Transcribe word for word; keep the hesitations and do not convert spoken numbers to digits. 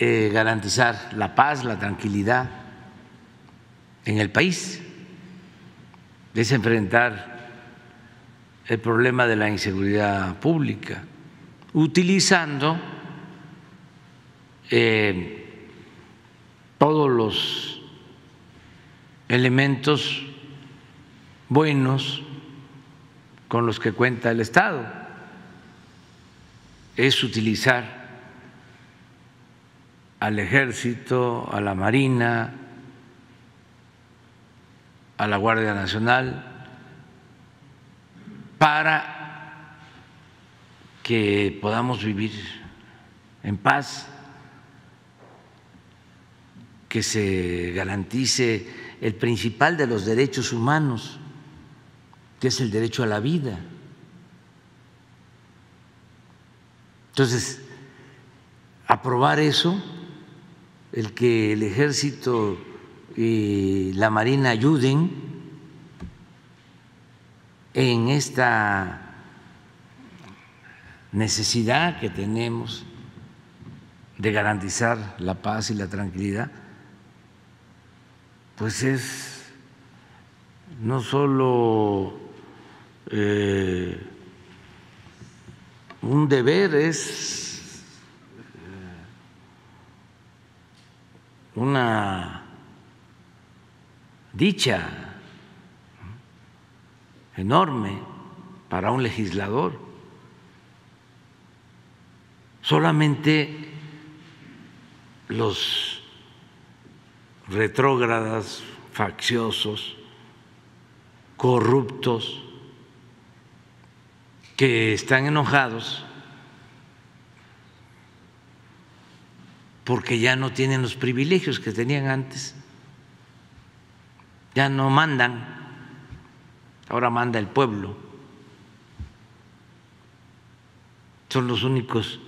Eh, garantizar la paz, la tranquilidad en el país, es enfrentar el problema de la inseguridad pública, utilizando eh, todos los elementos buenos con los que cuenta el Estado, es utilizar al Ejército, a la Marina, a la Guardia Nacional, para que podamos vivir en paz, que se garantice el principal de los derechos humanos, que es el derecho a la vida. Entonces, aprobar eso, el que el Ejército y la Marina ayuden en esta necesidad que tenemos de garantizar la paz y la tranquilidad, pues es no solo eh, un deber, es una dicha enorme para un legislador. Solamente los retrógradas, facciosos, corruptos, que están enojados porque ya no tienen los privilegios que tenían antes, ya no mandan, ahora manda el pueblo, son los únicos